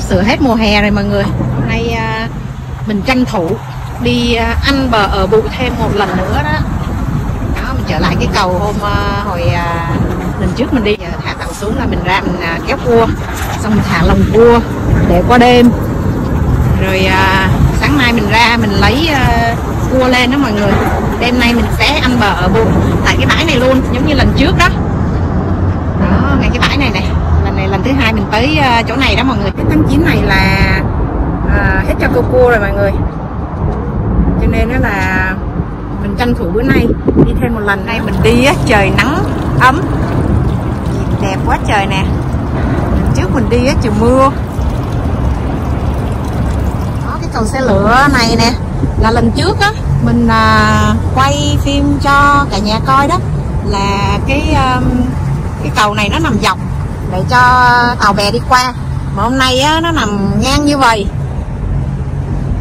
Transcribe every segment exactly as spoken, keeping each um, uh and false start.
sắp sửa hết mùa hè rồi mọi người. Hôm nay à, mình tranh thủ đi à, ăn bờ ở bụi thêm một lần nữa đó. Đó, mình trở lại cái cầu hôm à, hồi à, lần trước mình đi thả tàu xuống là mình ra mình à, kéo cua, xong mình thả lồng cua để qua đêm. Rồi à, sáng nay mình ra mình lấy à, cua lên đó mọi người. Đêm nay mình sẽ ăn bờ ở bụi tại cái bãi này luôn, giống như lần trước đó. Đó, ngay cái bãi này này. Này lần thứ hai mình tới chỗ này đó mọi người. Cái tháng chín này là à, hết cho câu cua rồi mọi người, cho nên đó là mình tranh thủ bữa nay đi thêm một lần. Nay mình đi á, trời nắng ấm đẹp quá trời nè. Lần trước mình đi á, trời mưa. Đó, cái cầu xe lửa này nè là lần trước á mình à, quay phim cho cả nhà coi đó, là cái um, cái cầu này nó nằm dọc để cho tàu bè đi qua, mà hôm nay á, nó nằm ngang như vậy,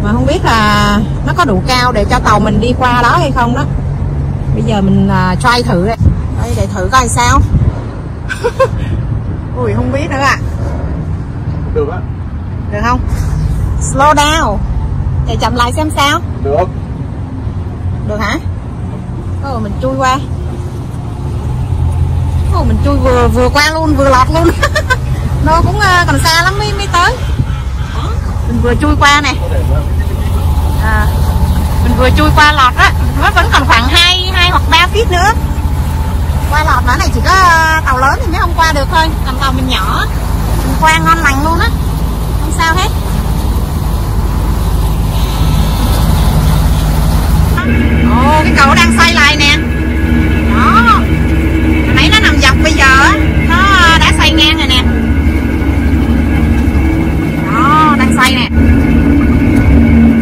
mà không biết là nó có đủ cao để cho tàu mình đi qua đó hay không đó. Bây giờ mình uh, try thử đây. Đây để thử coi sao. Ui không biết nữa ạ. À. Được á. Được không? Slow down. Để chậm lại xem sao. Được. Được hả? Rồi mình chui qua. Mình chui vừa vừa qua luôn, vừa lọt luôn. Nó cũng uh, còn xa lắm mới, mới tới. Đó, mình vừa chui qua nè à, mình vừa chui qua lọt á. Nó vẫn còn khoảng hai, hai hoặc ba feet nữa. Qua lọt nữa này, chỉ có uh, tàu lớn thì mới không qua được thôi. Còn tàu mình nhỏ, mình qua ngon lành luôn á, không sao hết. Ồ, cái cầu đang xoay lại nè. Đó, nó nằm dọc, bây giờ nó đã xoay ngang rồi nè. Đó, đang xoay nè.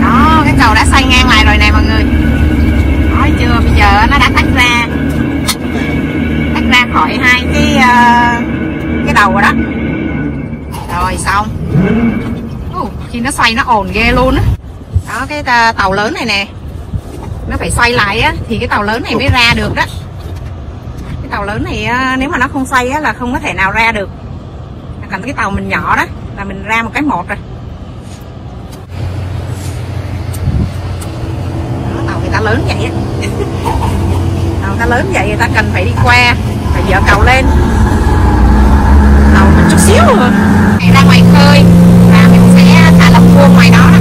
Đó, cái cầu đã xoay ngang lại rồi nè mọi người. Nói chưa, bây giờ nó đã tách ra, tách ra khỏi hai cái cái đầu rồi đó. Rồi xong. uh, Khi nó xoay nó ồn ghê luôn á. Đó. Đó, cái tàu lớn này nè, nó phải xoay lại á thì cái tàu lớn này mới ra được đó. Tàu lớn này nếu mà nó không xoay á, là không có thể nào ra được. Còn cái tàu mình nhỏ đó là mình ra một cái một rồi. Đó, tàu người ta lớn vậy á. Tàu người ta lớn vậy người ta cần phải đi qua, phải dỡ cầu lên. Tàu mình chút xíu rồi. Ra ngoài khơi và mình sẽ thả lồng cua ngoài đó đó.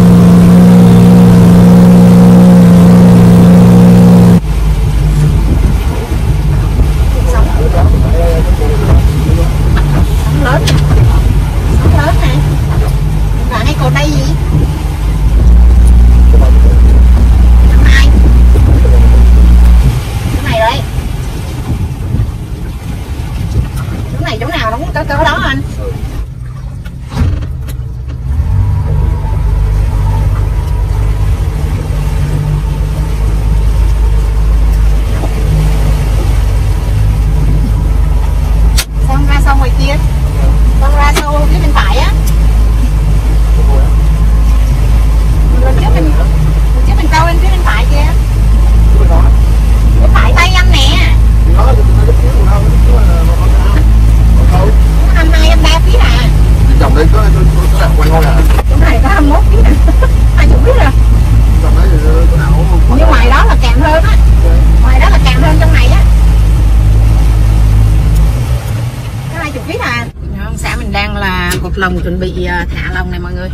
Lồng chuẩn bị thả lồng này mọi người.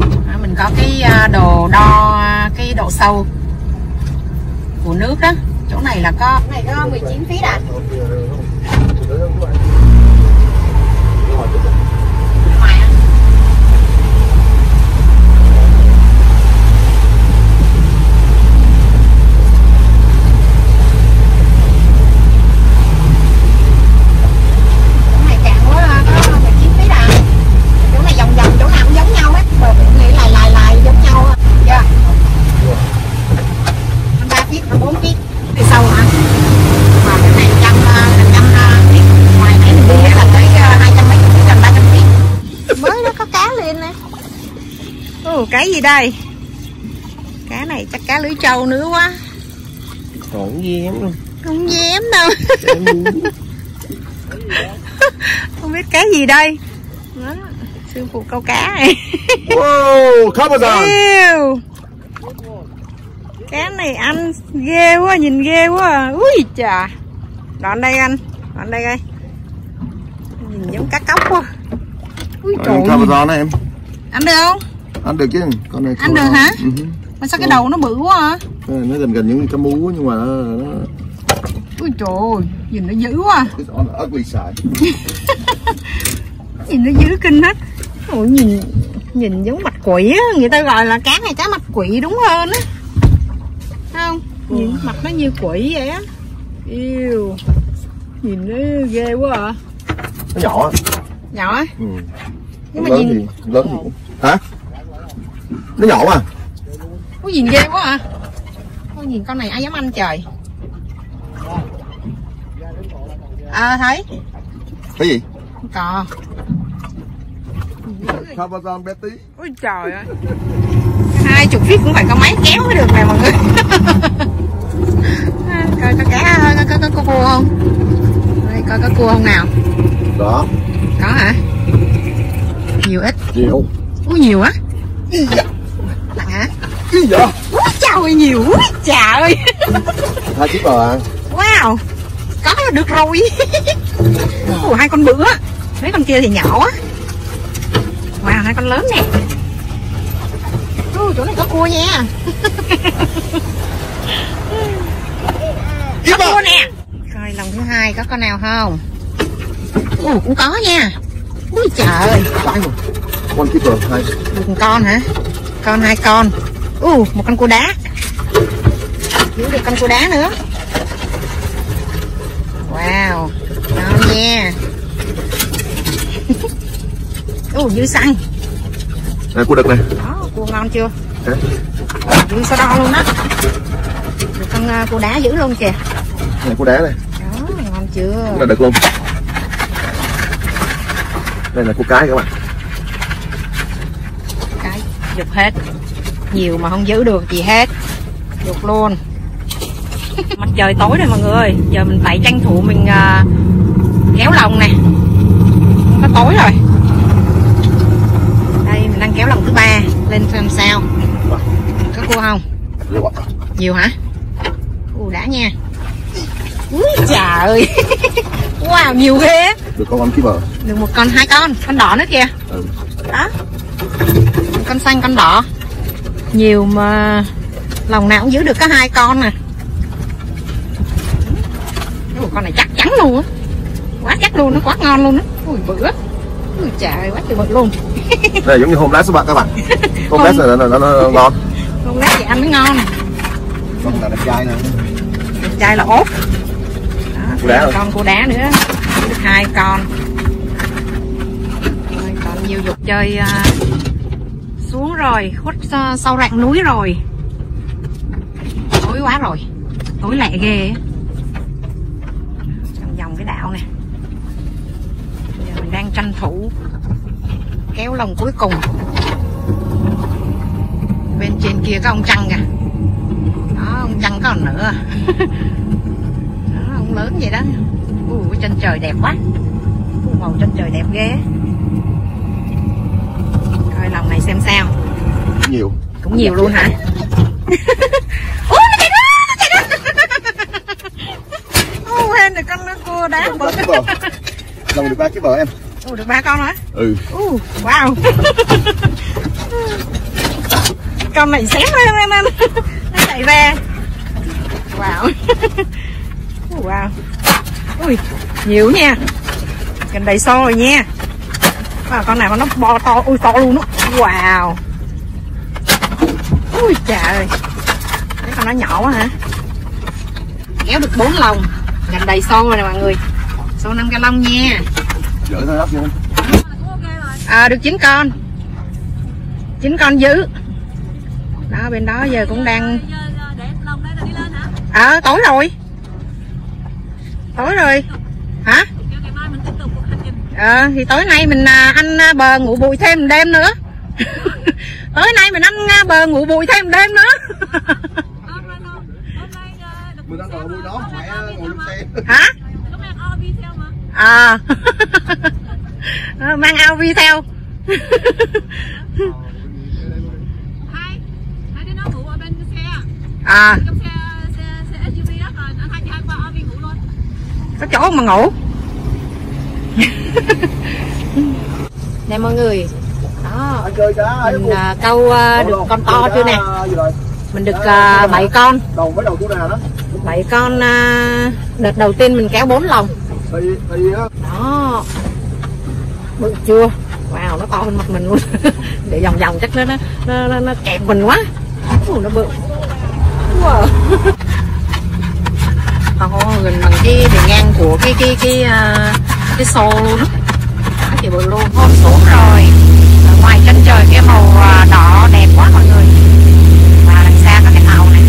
Đó, mình có cái đồ đo cái độ sâu của nước đó. Chỗ này là có, chỗ này có mười chín feet à. Cái gì đây? Cá này chắc cá lưới trâu nữa quá. Không dám đâu. Không dám đâu. Không biết cái gì đây. Đó. Sư phụ câu cá này. Wow, cá bờ giòn. Cá này anh ghê quá, nhìn ghê quá. Úi chà. Đoạn đây anh, đoạn đây coi. Nhìn giống cá cóc quá. Úi trời. Cá bờ giòn này em. Anh được không? Anh được chứ. Con này. Anh được hả? Ừ. Mà sao cái đầu nó bự quá hả? À? Nó gần gần những cái mú nhưng mà nó, nó... Ui trời ơi, nhìn nó dữ quá. Nhìn nó dữ kinh hết. Ủa, nhìn nhìn giống mạch quỷ á, người ta gọi là cá này cá mạch quỷ đúng hơn á. Không, nhìn ừ. Mặt nó như quỷ vậy á. Yêu. Nhìn nó ghê quá à. Nó nhỏ. Nhỏ á? Ừ. Nhưng nó mà lớn nhìn thì, lớn thì... Hả? Nó nhỏ mà. Có nhìn ghê quá à. Con nhìn con này ai dám ăn trời. À thấy. Cái gì? Cò. Sao ba con bé tí. Ôi trời ơi. Hai chục feet cũng phải có máy kéo mới được này mọi người. Coi có cá thôi, coi có có cua không? Đây coi có cua không nào? Đó. Có hả? Nhiều ít. Nhiều. Ui nhiều á. Hả? Cái gì vậy? Úi trời ơi nhiều quá trời ơi. Hai chiếc bờ. Wow. Có được rồi. Ủa, hai con bự á. Mấy con kia thì nhỏ á. Wow, hai con lớn nè. Ủa, chỗ này có cua nha. Có cua nè. Coi lòng thứ hai có con nào không? Ủa, cũng có nha. Úi trời ơi. Con kia bờ hai. Một con hả? Con hai con. Ủa, một con cua đá. Giữ được con cua đá nữa. Wow, ngon nha. Ủa, dư xăng. Đây, cua đực này. Đó, cua ngon chưa? Đấy. Dư sao đo luôn đó. Được con uh, cua đá giữ luôn kìa. Này, cua đá này. Đó, ngon chưa? Cua đực luôn. Đây là cua cái các bạn. Cái, dục hết. Nhiều mà không giữ được gì hết. Dục luôn. Mặt trời tối rồi mọi người ơi. Giờ mình phải tranh thủ mình uh, kéo lồng nè. Nó tối rồi. Đây mình đang kéo lồng thứ ba lên làm sao. Có cua không? Nhiều hả? Cua đã nha. Úi trời ơi. Wow nhiều ghê. Được con cái bờ. Được một con hai con. Con đỏ nữa kìa. Ừ. Đó. Con xanh con đỏ. Nhiều mà lồng nào cũng giữ được có hai con nè. Con này chắc chắn luôn á, quá chắc luôn, nó quá ngon luôn á. Ui bự á, ui trời quá tuyệt vời luôn. Đây giống như hôm lát số bạn các bạn. Hôm lát là nó ngon. Hôm lát thì ăn mới ngon. Con là đẹp trai nè. Đẹp trai là ốp. Con cua đá nữa, hai con. Rồi, còn nhiều dục chơi uh, xuống rồi, khuất uh, sau rặng núi rồi. Tối quá rồi, tối lẹ ghê á. Đang tranh thủ kéo lồng cuối cùng. Bên trên kia có ông Trăng kìa. Đó, ông Trăng còn nữa. Đó, ông lớn vậy đó. Ui, trên trời đẹp quá. Ui, màu trên trời đẹp ghê. Coi lồng này xem sao. Nhiều. Cũng nhiều luôn hả? Ui, nó chạy đó, nó chạy đó. Ui, hên này con cua đá bự. Lồng được ba cái bờ em. Ủa, được ba con hả? Ừ. Uh, wow. Con này xém hơn em anh. Nó chạy ra. Wow. Uh, wow. Ui, nhiều nha. Gần đầy xô rồi nha. Wow, con nào mà nó bo to, ui to luôn đó. Wow. Ui trời. Cái con nó nhỏ quá hả? Kéo được bốn lồng, gần đầy xô rồi nè mọi người. Số năm cái lông nha. Giữ thôi lắp luôn. À, được chín con. chín con giữ. Đó bên đó giờ cũng đang. Ờ à, tối rồi. Tối rồi. Hả? Ờ à, thì tối nay mình ăn bờ ngủ bụi thêm đêm nữa. Tối nay mình ăn bờ ngủ bụi thêm đêm nữa. Mình ăn bờ bụi đó phải ngồi lúc xem. Hả? À. Mang ao vi theo Hai, hai đứa nó ngủ ở bên xe. À. Trong xe, xe, xe ét u vê đó rồi, anh hai cho hai qua ô vê ngủ luôn. Có chỗ mà ngủ. Nè mọi người. Đó, mình uh, câu uh, được con to chưa nè. Mình được uh, bảy con. Bảy con uh, đợt đầu tiên mình kéo bốn lồng. Đó. Bự chưa? Wow, nó to hơn mặt mình luôn. Để vòng vòng chắc nó nó nó, nó kẹp mình quá. Uh, nó bự. Wow. Còn gần bằng cái đường ngang của cái cái cái uh, cái xô luôn. Nó chỉ bự luôn. Hôm xuống rồi. Ở ngoài chân trời cái màu đỏ đẹp quá mọi người. Và đằng xa có cái tàu này.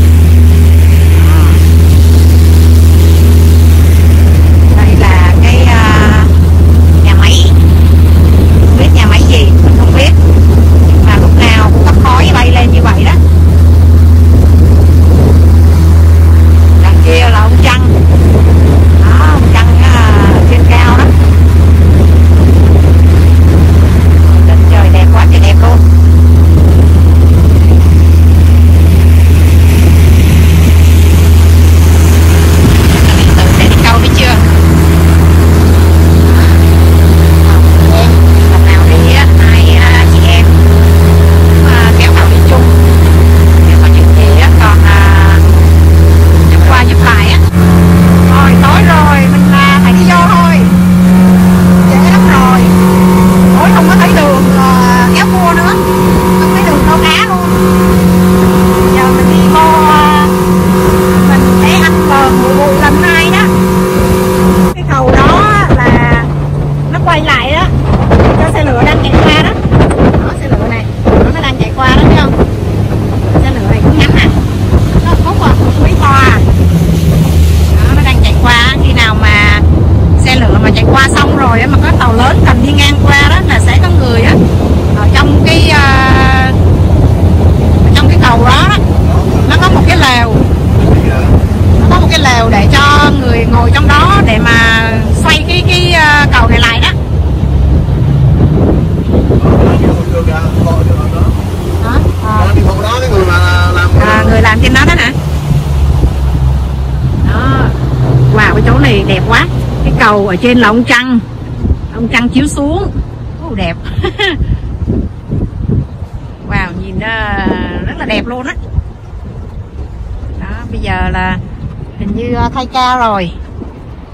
Cầu ở trên là ông trăng, ông trăng chiếu xuống, oh, đẹp. Wow, nhìn uh, rất là đẹp luôn á. Đó. Đó, bây giờ là hình như uh, thay ca rồi,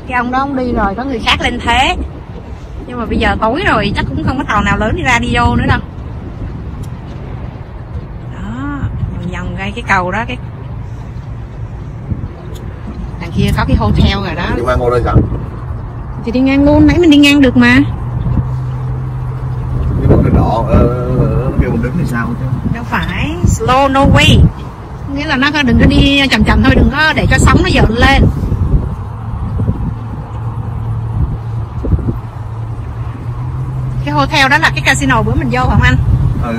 cái ông đó ông đi rồi, có người khác lên thế. Nhưng mà bây giờ tối rồi, chắc cũng không có tàu nào lớn đi ra đi vô nữa đâu. Đó, vòng vòng ngay cái cầu đó, cái đằng kia có cái hotel rồi đó. Đi qua ngồi đây sao? Thì đi ngang luôn, nãy mình đi ngang được mà. Cái con đỏ kêu mình đứng thì sao chứ? Đâu phải, slow no way. Nghĩa là nó đừng có đi chậm chậm thôi, đừng có để cho sóng nó dợn lên. Cái hotel đó là cái casino bữa mình vô hả anh? Ừ.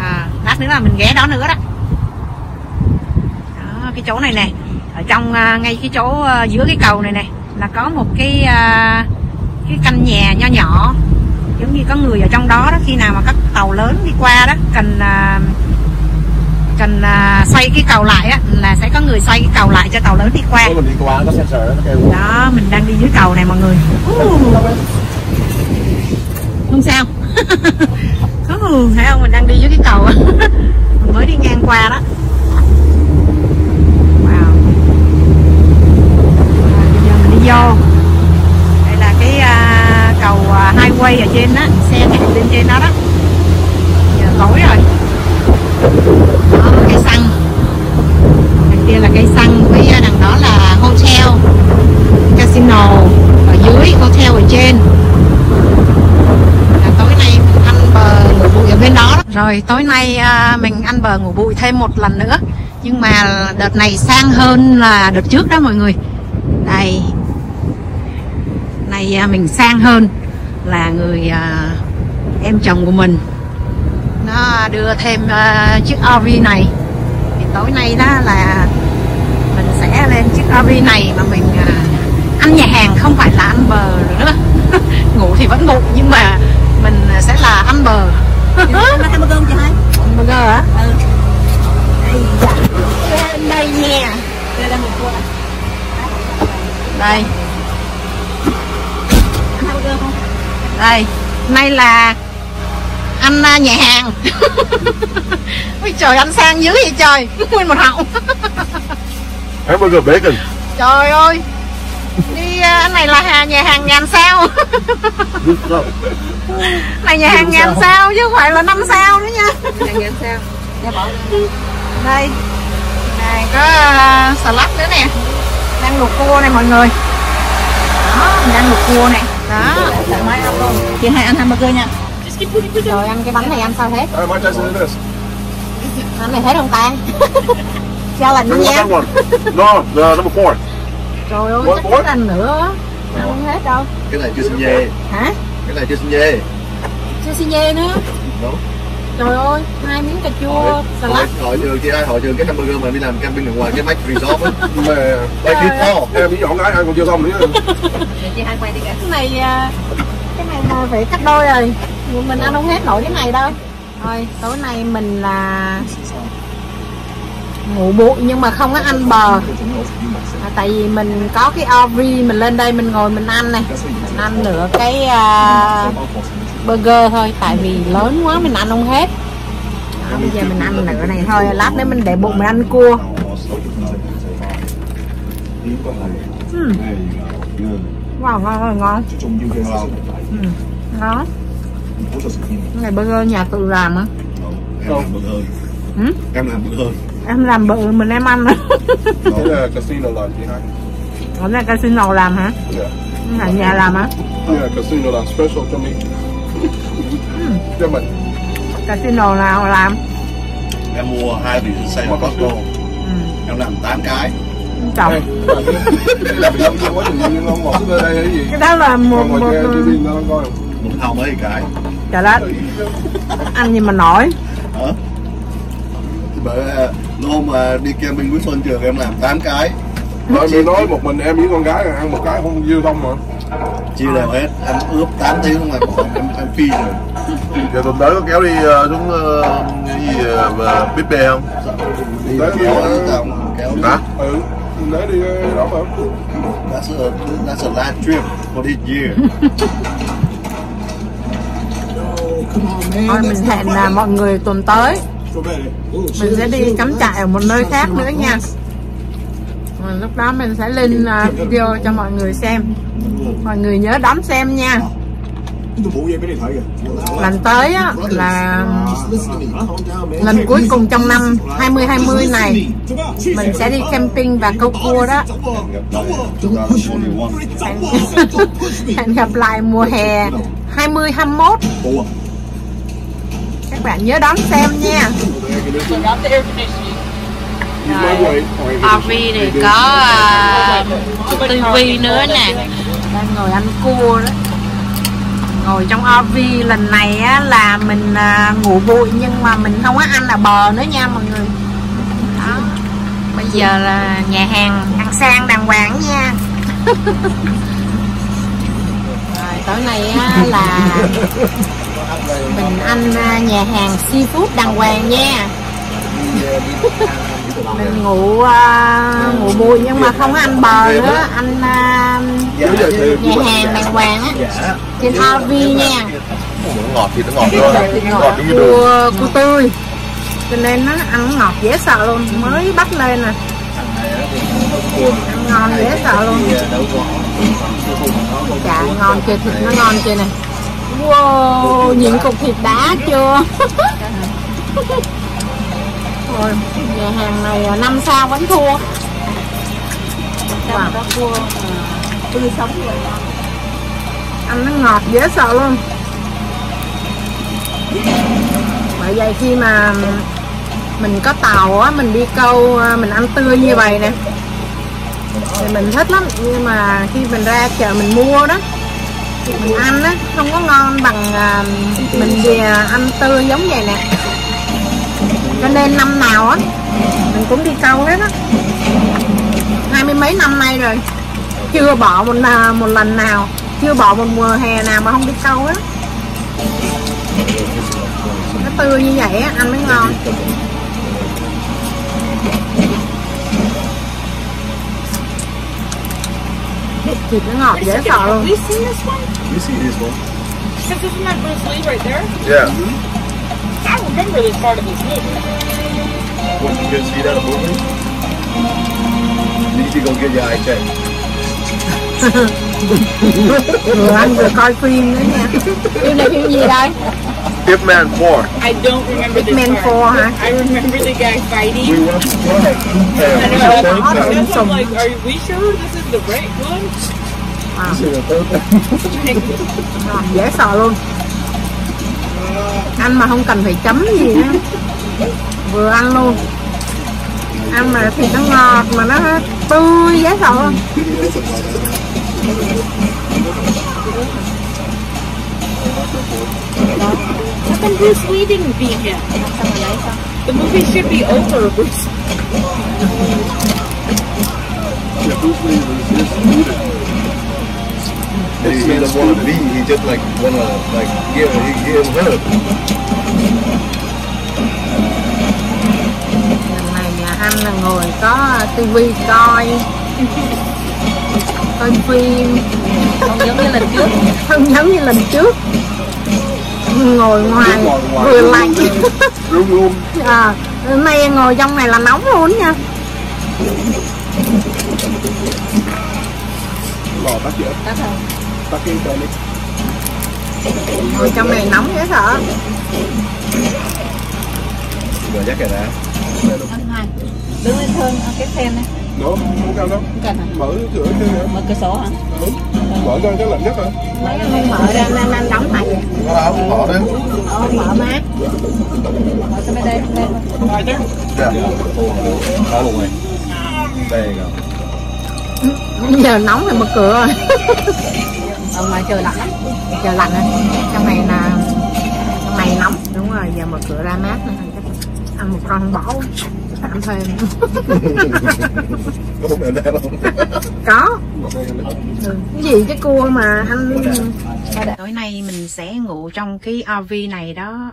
À, lát nữa là mình ghé đó nữa đó. Đó, cái chỗ này nè, ở trong ngay cái chỗ giữa cái cầu này nè. Là có một cái uh, cái căn nhà nho nhỏ, giống như có người ở trong đó đó. Khi nào mà các tàu lớn đi qua đó cần uh, cần uh, xoay cái cầu lại á, là sẽ có người xoay cái cầu lại cho tàu lớn đi qua. Mình đi qua nó sensor đó, nó kêu. Đó, mình đang đi dưới cầu này mọi người. Uh. Không sao. uh, thấy không, mình đang đi dưới cái cầu. Mình mới đi ngang qua đó. Vô. Đây là cái uh, cầu uh, highway ở trên đó, xe chạy lên trên đó đó. Giờ tối rồi. Đó, cây xăng. Đằng kia là cây xăng, với đằng đó là hotel, casino ở dưới, hotel ở trên. Là tối nay mình ăn bờ ngủ bụi ở bên đó. Đó. Rồi tối nay uh, mình ăn bờ ngủ bụi thêm một lần nữa. Nhưng mà đợt này sang hơn là đợt trước đó mọi người. Đây. Này mình sang hơn là người à, em chồng của mình nó đưa thêm à, chiếc o vê này, thì tối nay đó là mình sẽ lên chiếc o vê này mà mình à, ăn nhà hàng, không phải là ăn bờ nữa. Ngủ thì vẫn ngủ nhưng mà mình sẽ là hamburger. Hamburger không chị hai? Hamburger hả? Ừ. Đây nha. Đây là một cua. Đây. Hamburger không? Đây. Nay là anh nhà hàng. Ôi trời, anh sang dữ vậy trời. Nguyên một hậu. Hamburger bacon. Trời ơi. Đi anh này là nhà hàng ngàn sao. Này nhà hàng ngàn sao chứ không phải là năm sao nữa nha. Ngàn sao. Đây. Này có salad nữa nè. Đang luộc cua này mọi người. Đó, mình đang luộc cua này. Đó, mai ăn luôn. Chị hai ăn hamburger nha. Rồi ăn cái bánh này ăn sao hết. Bánh này hết không tan. Sao lạnh nha. No, the number four. Trời ơi, chắc hết ăn nữa. Ăn không hết đâu. Cái này chưa xin dê. Hả? Cái này chưa xin dê. Chưa xin dê nữa. Đúng. Trời ơi, hai miếng cà chua, salad. Hội trường kia, hội trường cái hamburger mà đi làm camping ở ngoài cái Mac Resort á. Mà đây kia to, em đi dọn cái ăn còn chưa xong nữa. Chị hai quay đi cả. Cái này cái này mà phải cắt đôi rồi. Mình ăn không hết nổi cái này đâu. Rồi, tối nay mình là ngủ bụi nhưng mà không có ăn bờ à, tại vì mình có cái Orvi mình lên đây mình ngồi mình ăn này, mình ăn nửa cái uh, burger thôi, tại vì lớn quá mình ăn không hết à, bây giờ mình ăn nửa này thôi, lát nữa mình để bụng mình ăn cua. uhm. Wow, ngon rồi, ngon. uhm. Đó, cái này burger nhà tự làm á. Em làm burger. Em làm bự mình em ăn. Đó là casino làm chị hai. Đó là casino làm hả? Dạ. Ở nhà làm hả? Dạ, casino làm special cho mình. Cho mình. Casino nào làm? Em mua hai vị xay của Costco. Em làm tám cái. Chồng. Cái đó là một một một thau mấy cái. Trời đất. Ăn gì mà nổi. Hả? Bởi uh, hôm mà uh, đi camping với Xuân trường em làm tám cái. Rồi mình nói một mình em với con gái ăn một cái không dư đông mà. Chia đều hết, ăn ướp tám tiếng không mà em, em phi rồi. Giờ tuần tới có kéo đi uh, xuống uh, cái gì mà uh, bếp bè không? Dạ, đi tới kéo ở tàu kéo đi. Hả? Ừ, lấy đi đó mà. That's a, that's a live trip for this year. Thôi mình hẹn là mọi người tuần tới mình sẽ đi cắm trại ở một nơi khác nữa nha. Rồi lúc đó mình sẽ lên video cho mọi người xem. Mọi người nhớ đón xem nha. Lần tới á, là lần cuối cùng trong năm hai không hai không này mình sẽ đi camping và câu cua đó. Hẹn gặp lại mùa hè hai không hai mốt. Các bạn nhớ đón xem nha. Rồi, Orvi thì có uh, tivi nữa nè. Đang ngồi ăn cua đó. Ngồi trong Orvi lần này á, là mình uh, ngủ bụi nhưng mà mình không có ăn là bờ nữa nha mọi người. Đó. Bây giờ là nhà hàng ăn sang đàng hoàng nha. Rồi, tối nay á, là mình ăn nhà hàng seafood đàng hoàng nha. Mình ngủ uh, ngủ bụi nhưng mà không có ăn bờ nữa, ăn uh, nhà hàng đàng hoàng á, trên Orvi nha. Ngọt thì nó ngọt thôi, ngọt như cua, cua tươi, cho nên nó ăn ngọt dễ sợ luôn, mới bắt lên nè, ăn ngon dễ sợ luôn. Chà, ngon kìa, thịt nó ngon kìa nè. Wow, những cục thịt đá chưa. Rồi, nhà hàng này năm sao vẫn thua. Wow. Cua tươi sống rồi. Ăn nó ngọt dễ sợ luôn. Bởi vậy khi mà mình có tàu á, mình đi câu mình ăn tươi như vậy nè thì mình thích lắm, nhưng mà khi mình ra chợ mình mua đó, mình ăn á không có ngon bằng uh, mình về ăn tươi giống vậy nè. Cho nên năm nào á mình cũng đi câu hết á, hai mươi mấy năm nay rồi chưa bỏ một uh, một lần nào, chưa bỏ một mùa hè nào mà không đi câu hết. Nó tươi như vậy á, ăn mới ngon. Thịt nó ngọt dễ sợ luôn. We see this one? We see this one. Since isn't that Bruce Lee right there? Yeah. I remember this part of this movie. What, you gonna see that movie? You need to go get your eye checked. Vừa ăn vừa coi phim nữa nha. Phim này phim gì đây? Ip Man four. I don't remember Ip Man four hả? I remember the guy fighting. We watched one at two thousand. I'm like, are we sure this is the right one? Wow. À, dễ sợ luôn. Ăn mà không cần phải chấm gì nữa. Vừa ăn luôn. Ăn mà thì nó ngọt mà nó tươi dễ sợ luôn. How come Bruce Lee didn't be here? The movie should be over, Bruce. Yeah, Bruce Lee was just muted. He didn't want to be. He just like wanna like give he give her. Lần này nhà anh là ngồi có tivi coi. Coi phim không giống như lần trước, không giống như lần trước ngồi ngoài vừa lạnh luôn luôn. À, nay ngồi trong này là nóng luôn nha. Lò tắt dở, tắt rồi, tắt cái đèn đi. Ngồi trong này nóng dễ sợ. Rồi dắt cái đã. Anh Hoàng, đứng lên hơn cái fan này. Đó, không cần đâu. Cần hả? Mở cửa kia hả? Mở cửa sổ hả? Ừ. Mở ra cái lạnh nhất hả? Mấy anh mở ra nên anh đóng lại vậy? Không, không mở đi. Ờ, mở mát. Mở cho mấy đây, đây. Rồi chứ. Dạ. Đó luôn này. Đây rồi. Giờ nóng rồi mở cửa rồi. Ở ngoài trời lạnh lắm. Trời lạnh rồi. Trong này là... Trong này nóng. Đúng rồi, giờ mở cửa ra mát nữa. Ăn một con bỏ. Tạm thêm. Có ừ. Cái gì cái cua mà anh. Tối nay mình sẽ ngủ trong cái a vê này đó.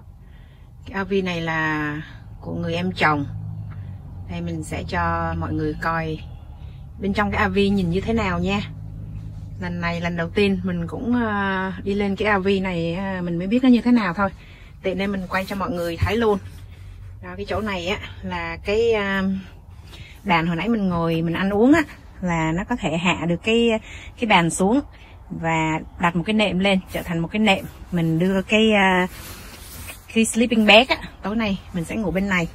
Cái a vê này là của người em chồng. Đây mình sẽ cho mọi người coi bên trong cái a vê nhìn như thế nào nha. Lần này lần đầu tiên mình cũng đi lên cái a vê này, mình mới biết nó như thế nào thôi. Tiện nên mình quay cho mọi người thấy luôn. Đó, cái chỗ này á là cái bàn hồi nãy mình ngồi mình ăn uống á, là nó có thể hạ được cái cái bàn xuống và đặt một cái nệm lên, trở thành một cái nệm. Mình đưa cái cái sleeping bag á, tối nay mình sẽ ngủ bên này.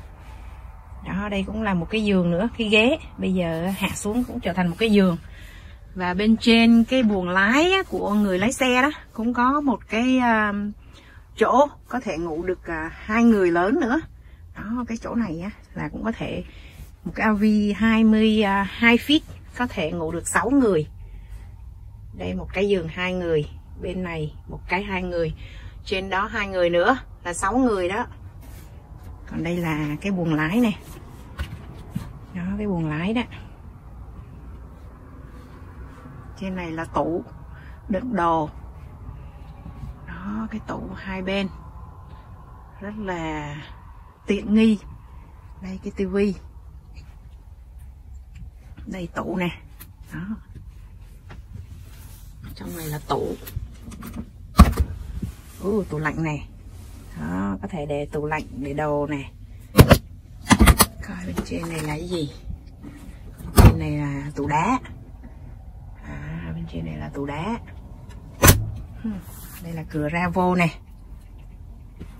Đó, đây cũng là một cái giường nữa, cái ghế bây giờ hạ xuống cũng trở thành một cái giường. Và bên trên cái buồng lái á, của người lái xe đó cũng có một cái chỗ có thể ngủ được hai người lớn nữa. Đó, cái chỗ này á, là cũng có thể một cái a vê hai mươi hai feet có thể ngủ được sáu người. Đây một cái giường hai người, bên này một cái hai người, trên đó hai người nữa là sáu người đó. Còn đây là cái buồng lái này. Đó, cái buồng lái đó. Trên này là tủ đựng đồ. Đó, cái tủ hai bên rất là tiện nghi. Đây cái tivi. Đây tủ nè. Đó. Trong này là tủ. Ủa, tủ lạnh này. Đó, có thể để tủ lạnh, để đồ nè. Coi bên trên này là cái gì? Bên trên này là tủ đá. À, bên trên này là tủ đá. Đây là cửa ra vô nè.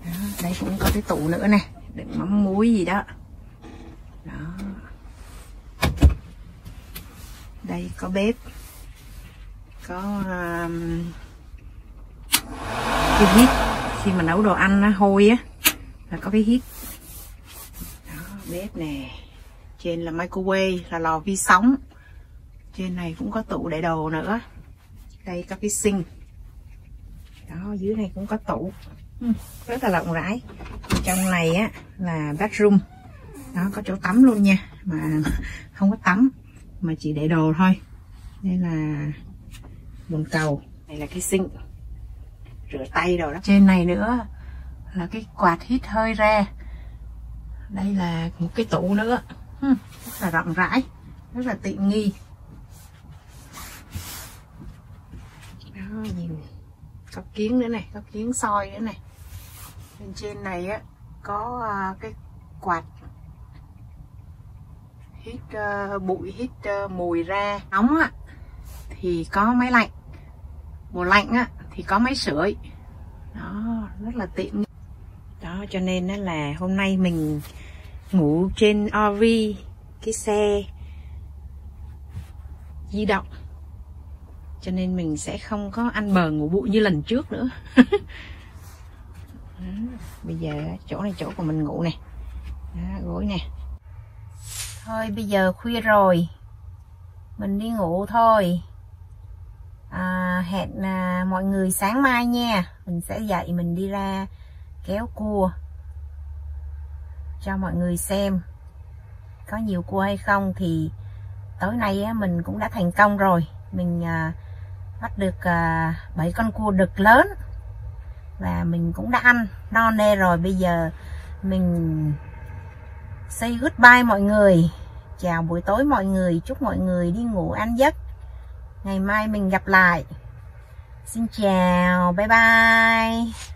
Đó, đây cũng có cái tủ nữa nè. Đựng mắm muối gì đó. Đó. Đây có bếp. Có um, cái hít. Khi mà nấu đồ ăn nó hôi á là có cái hít. Đó, bếp nè. Trên là microwave, là lò vi sóng. Trên này cũng có tủ để đồ nữa. Đây có cái sink. Đó, dưới này cũng có tủ. Rất là rộng rãi. Trong này á là bathroom. Đó, có chỗ tắm luôn nha. Mà không có tắm, mà chỉ để đồ thôi. Đây là bồn cầu. Đây là cái sink. Rửa tay rồi đó. Trên này nữa là cái quạt hít hơi ra. Đây là một cái tủ nữa, rất là rộng rãi, rất là tiện nghi. Đó, nhìn có kiến nữa này, có kiến soi nữa này. Bên trên này á có cái quạt hít uh, bụi, hít uh, mùi ra. Nóng á thì có máy lạnh, mùa lạnh á thì có máy sưởi. Đó, rất là tiện. Đó, cho nên đó là hôm nay mình ngủ trên o vê, cái xe di động, cho nên mình sẽ không có ăn bờ ngủ bụi như lần trước nữa. Bây giờ chỗ này chỗ của mình ngủ nè, gối nè. Thôi bây giờ khuya rồi, mình đi ngủ thôi. À, hẹn à, mọi người sáng mai nha. Mình sẽ dậy mình đi ra kéo cua cho mọi người xem có nhiều cua hay không. Thì tối nay á, mình cũng đã thành công rồi. Mình à, bắt được à, bảy con cua đực lớn. Và mình cũng đã ăn no nê rồi. Bây giờ mình say goodbye mọi người. Chào buổi tối mọi người. Chúc mọi người đi ngủ an giấc. Ngày mai mình gặp lại. Xin chào, bye bye.